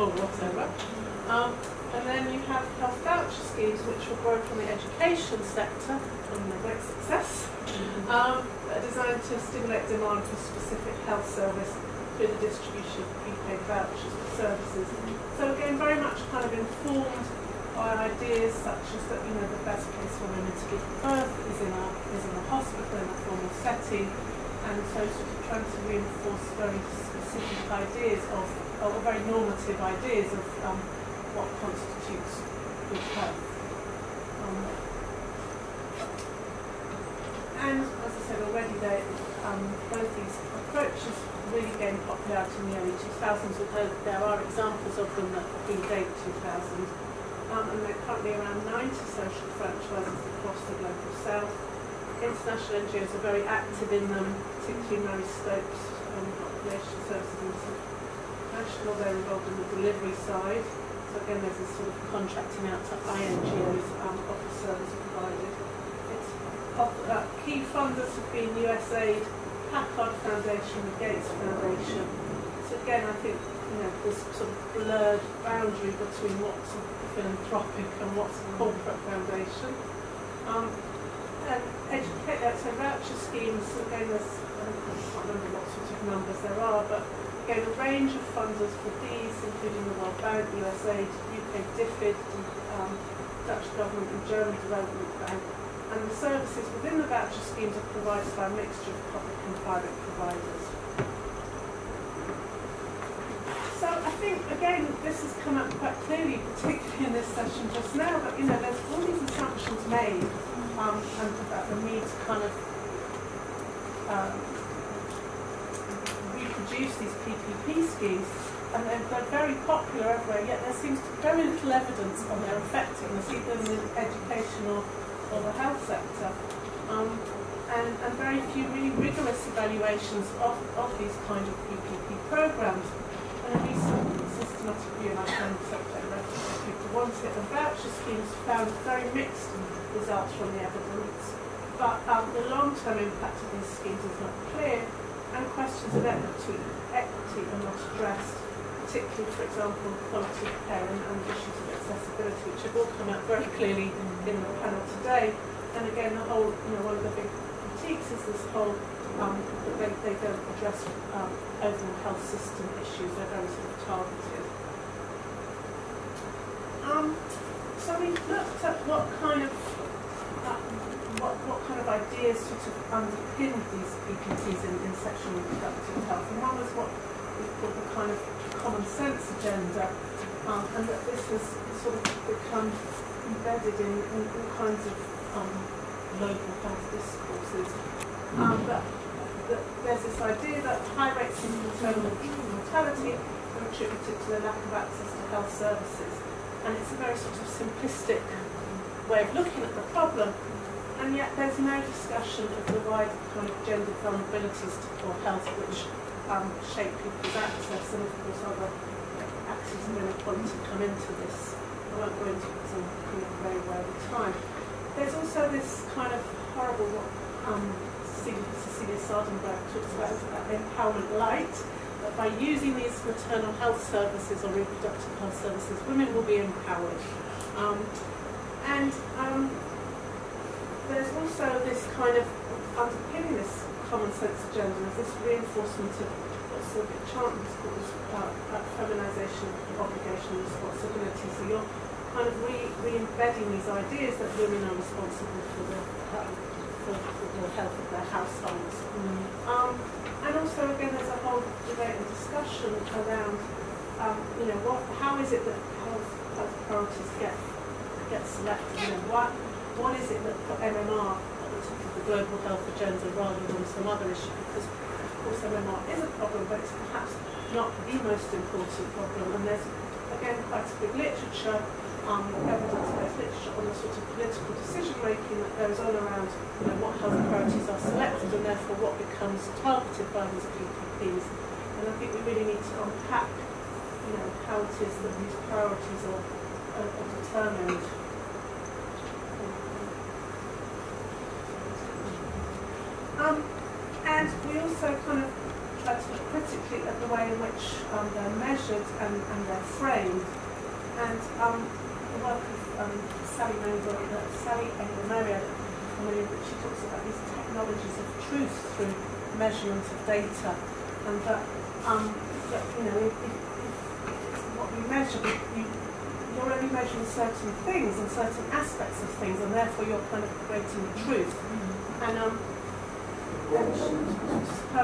or whatever. And then you have health voucher schemes, which will grow from the education sector, and the great success, are designed to stimulate demand for specific health service through the distribution of prepaid vouchers for services. So again, very much kind of informed by ideas such as that, you know, the best place for women to give birth is in a hospital, in a formal setting, and so sort of trying to reinforce very specific ideas of, or very normative ideas of what constitutes good health. And as I said already, they, both these approaches really gained popularity in the early 2000s, although there are examples of them that predate 2000. And there are currently around 90 social franchises across the global south. International NGOs are very active in them, particularly Mary Stopes and Population Services International. They're involved in the delivery side. So again, there's this sort of contracting out to INGOs of the service provided. It's key funders have been USAID, Packard Foundation, the Gates Foundation. So again, I think, you know, this sort of blurred boundary between what's philanthropic and what's corporate foundation. So voucher schemes, again, there's, I can't remember what sort of numbers there are, but again, a range of funders for these, including the World Bank, USAID, UK DFID, Dutch government and German Development Bank. And the services within the voucher schemes are provided by a mixture of public and private providers. So I think, again, this has come up quite clearly, particularly in this session just now, but, you know, there's all these assumptions made and about the need to kind of reproduce these PPP schemes, and they're very popular everywhere, yet there seems to be very little evidence on their effectiveness, either in the education or the health sector, and very few really rigorous evaluations of these kind of PPP programs, and a recent systematic review, and I found people want it, and voucher schemes found very mixed results from the evidence, but the long-term impact of these schemes is not clear, and questions of equity are not addressed, particularly, for example, quality of care and issues of accessibility, which have all come out very clearly in the panel today. And again, the whole, you know, one of the big critiques is this whole that they don't address overall health system issues; they're very sort of targeted. So we looked at what kind of ideas sort of underpin these PPPs in sexual and reproductive health, and one was what we call the kind of common sense agenda, and that this has sort of become embedded in all kinds of local health discourses. But there's this idea that high rates of maternal mortality are attributed to the lack of access to health services. And it's a very sort of simplistic way of looking at the problem, and yet there's no discussion of the wider kind of gender vulnerabilities to poor health which shape people's access, and of course other axes of inequality come into this. I won't go into it because I'm kind of very aware of time. There's also this kind of horrible, what Cecilia Sardenberg talks about, empowerment light. That by using these maternal health services or reproductive health services, women will be empowered. There's also this kind of underpinning this common sense agenda, this reinforcement of what Sylvia Chanton calls feminization of obligation and responsibility. So you're kind of re-embedding these ideas that women are responsible for the health of their households. And also, again, there's a whole debate and discussion around, you know, how is it that health priorities get selected? You know, what is it that put MMR at the top of the global health agenda rather than some other issue? Because, of course, MMR is a problem, but it's perhaps not the most important problem. And there's, again, quite a big literature, evidence-based literature on the sort of political decision-making that goes on around, you know, what health priorities are selected and therefore what becomes targeted by these PPPs. And I think we really need to unpack, you know, how it is that these priorities are determined. And we also kind of but critically at the way in which they're measured and they're framed. And the work of Sally Mabel, Sally A. Mary, she talks about these technologies of truth through measurement of data, and that, that you know, if what you measure, you're only measuring certain things and certain aspects of things, and therefore you're kind of creating the truth. Mm-hmm. And her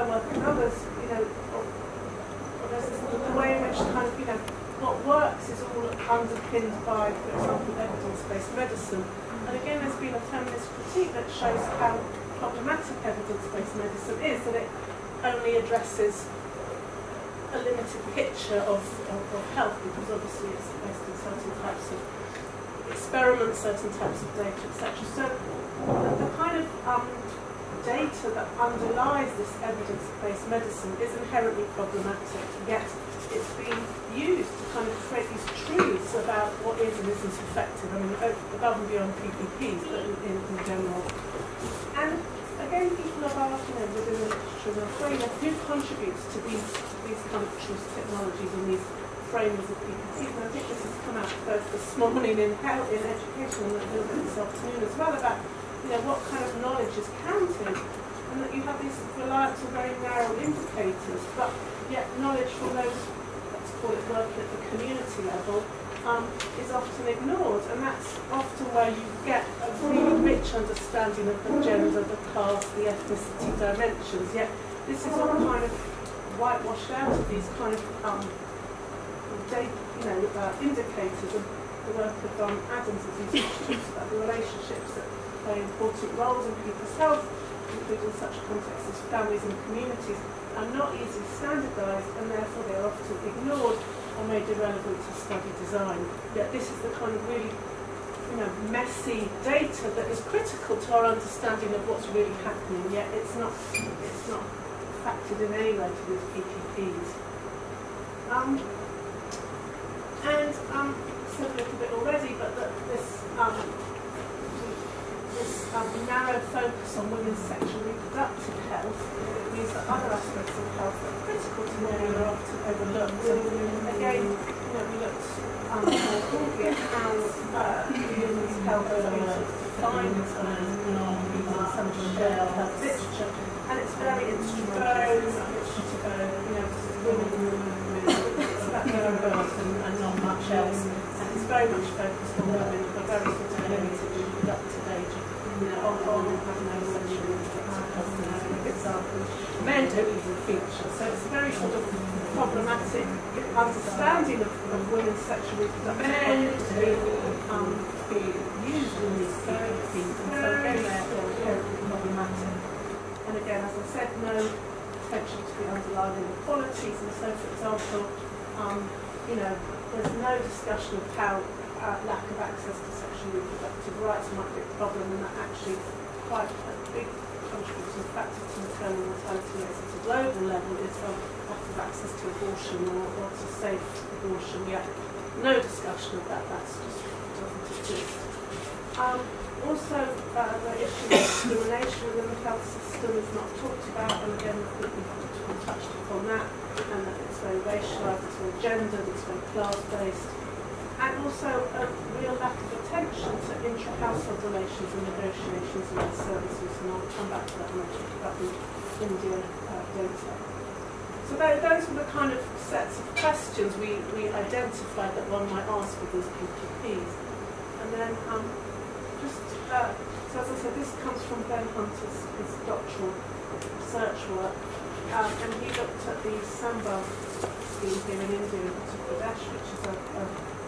work and others, you know, the way in which kind of, you know, what works is all underpinned by, for example, evidence-based medicine. And again, there's been a feminist critique that shows how problematic evidence-based medicine is, that it only addresses a limited picture of health, because obviously it's based on certain types of experiments, certain types of data, etc. So the kind of data that underlies this evidence-based medicine is inherently problematic, yet it's been used to kind of create these truths about what is and isn't effective, I mean, above and beyond PPPs, but in general. And again, people have asked, you know, within the literature and Australia, who contributes to these kind of truth technologies and these frameworks of PPPs? And I think this has come out both this morning in education and a little bit this afternoon as well, about, you know, what kind of knowledge is counted, and that you have these reliance on very narrow indicators, but yet knowledge from those, let's call it, working at the community level is often ignored, and that's often where you get a really rich understanding of the gender, the class, the ethnicity dimensions, yet this is all kind of whitewashed out of these kind of you know, indicators. And the work of Don Adams as he talks about the relationships that play important roles in people's health, including such contexts as families and communities, are not easily standardised, and therefore they are often ignored or made irrelevant to study design. Yet this is the kind of really, you know, messy data that is critical to our understanding of what's really happening. Yet it's not factored in any way to these PPPs. A little bit already, but that this narrow focus on women's sexual reproductive health means that other aspects of health that are critical to women are often overlooked. And again, you know, we looked more broadly at how women's health is defined as some shared health literature, and it's very instrumental, you know, women, about their own birth and not much else. It's very much focused on women who are very sort of limited in productive age, you know, on having no sexual reproductive example. Men don't even feature, so it's a very sort of problematic understanding of women's sexual reproductive men be used in these therapies, and so again they're terribly problematic. And again, as I said, no attention to the underlying inequalities, and so for example, you know, there's no discussion of how lack of access to sexual reproductive rights might be a problem, and that actually quite a big contributing factor to maternal mortality rates at a global level is lack of access to abortion or to safe abortion, yet no discussion of that, that's just doesn't exist. Also, the issue of discrimination within the health system is not talked about, and again, I think we've touched upon that, and that it's very racialised, it's very gendered, it's very class-based, and also a real lack of attention to intra-household relations and negotiations around services, and I'll come back to that when I talk about the India data. So those were the kind of sets of questions we identified that one might ask with these PPPs. And then, so as I said, this comes from Ben Hunter's his doctoral research work, and he looked at the Sambar scheme here in India, in Andhra Pradesh, which is a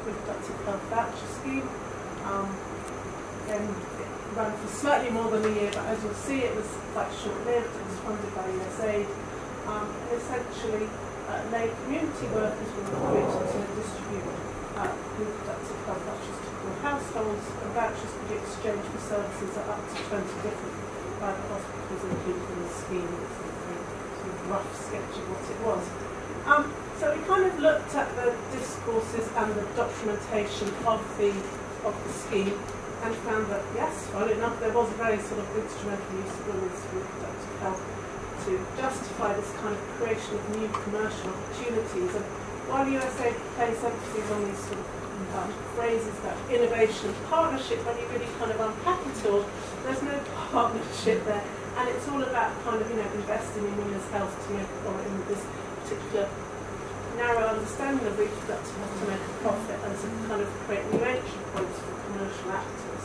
reproductive health voucher scheme. Again, it ran for slightly more than a year, but as you'll see, it was quite short-lived. It was funded by USAID, and essentially, lay community workers were recruited to distribute reproductive health vouchers to poor households, and vouchers could be exchanged for services at up to 20 different private hospitals included in the scheme. It's a very sort of rough sketch of what it was. So we kind of looked at the discourses and the documentation of the scheme, and found that yes, well enough, there was a very sort of instrumental use of women's reproductive health to justify this kind of creation of new commercial opportunities. And while USA plays emphasis on these sort of phrases about innovation and partnership, when you really kind of unpack it all, there's no partnership there. And it's all about kind of, you know, investing in women's health to make a profit, in this particular narrow understanding of reproductive health to make a profit and to kind of create new entry points for commercial actors.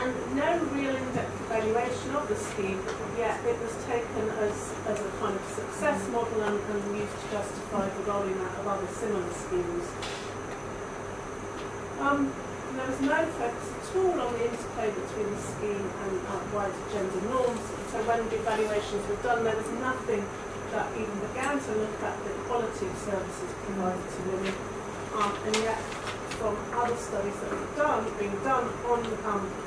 And no real in-depth evaluation of the scheme, yet it was taken as a kind of success model and used to justify the rolling out of other similar schemes. There was no focus at all on the interplay between the scheme and wider gender norms, and so when the evaluations were done, there was nothing that even began to look at the quality of services provided to women, and yet, from other studies that have been done on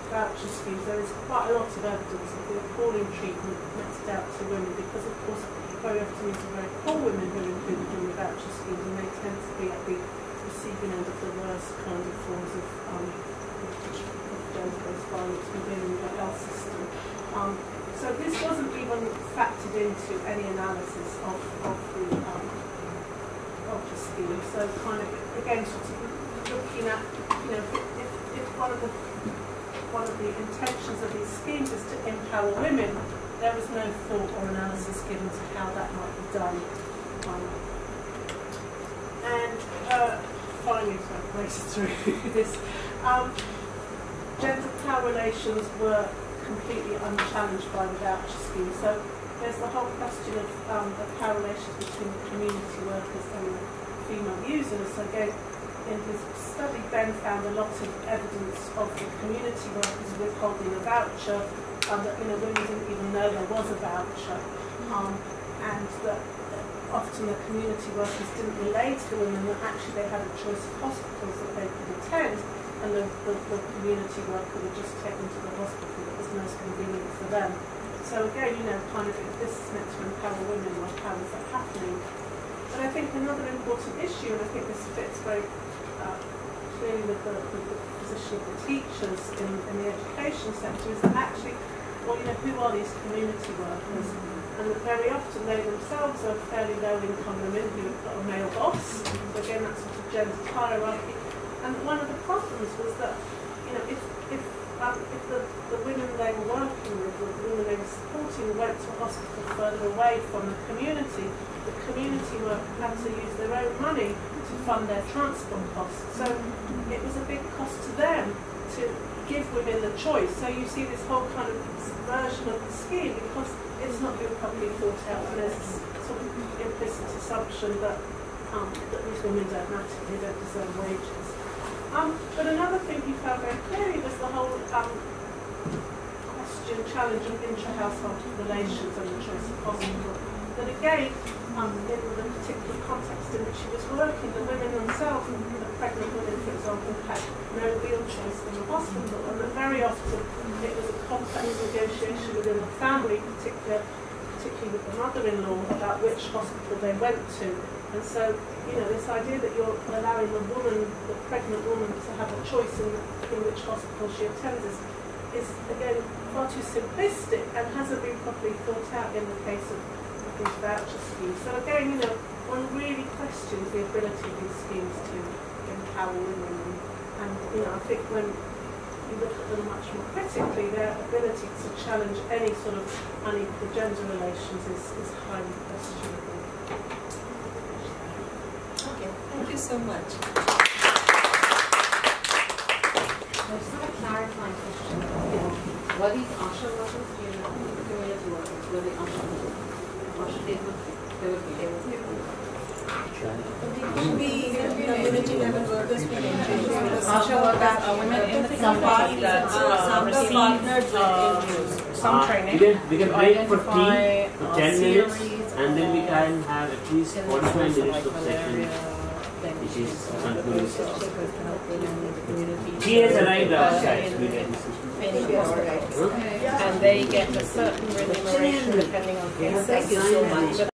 voucher schemes, there is quite a lot of evidence of the appalling treatment meted out to women, because of course very often these are very poor women who are included in the voucher schemes, and they tend to be at the receiving end of the worst kind of forms of gender-based violence within the health system. So this wasn't even factored into any analysis of the scheme. So kind of again sort of looking at, you know, if one of the intentions of these schemes is to empower women, there was no thought or analysis given to how that might be done. Finally, so I've raced through this, gender power relations were completely unchallenged by the voucher scheme. So there's the whole question of the power relations between the community workers and the female users. So again, in his study, Ben found a lot of evidence of the community workers withholding a voucher, that, you know, women didn't even know there was a voucher, and that often the community workers didn't relate to the women that actually they had a choice of hospitals that they could attend, and the community worker would just take them to the hospital that was most convenient for them. So again, you know, kind of if this is meant to empower women, well, how is that happening? But I think another important issue, and I think this fits very clearly with the position of the teachers in the education sector, is that actually, well, you know, who are these community workers? Mm-hmm. And that very often they themselves are fairly low-income women who've got a male boss. Mm-hmm. So again, that sort of gender hierarchy. And one of the problems was that, you know, if the women they were working with, or the women they were supporting, went to a hospital further away from the community worker had to use their own money to fund their transport costs. So it was a big cost to them to give women the choice. So you see this whole kind of subversion of the scheme because it's not been properly thought out, and there's this sort of implicit assumption that, that these women don't matter, they don't deserve wages. But another thing he found very clearly was the whole question, challenge of intra-household relations and the choice of hospital. That again, in the particular context in which she was working, the women themselves, the pregnant women, for example, had no real choice in the hospital, and that very often it was a complex negotiation within the family, particularly with the mother-in-law, about which hospital they went to. And so, you know, this idea that you're allowing the woman, the pregnant woman, to have a choice in which hospital she attends is again far too simplistic and hasn't been properly thought out in the case of these voucher schemes. So again, you know, one really questions the ability of these schemes to empower women, and you know, I think when you look at them much more critically, their ability to challenge any sort of unequal gender relations is highly questionable. Thank you so much. I just have a clarifying question. Were these Asha workers, do you know, community workers? Were they Asha workers? Asha, they would be community level workers. Asha workers are women in the community that receive some training. We can break for 10 minutes, and then we can have at least 45 minutes of session. She has arrived outside, and they get a certain remuneration depending on their. Thank you so much.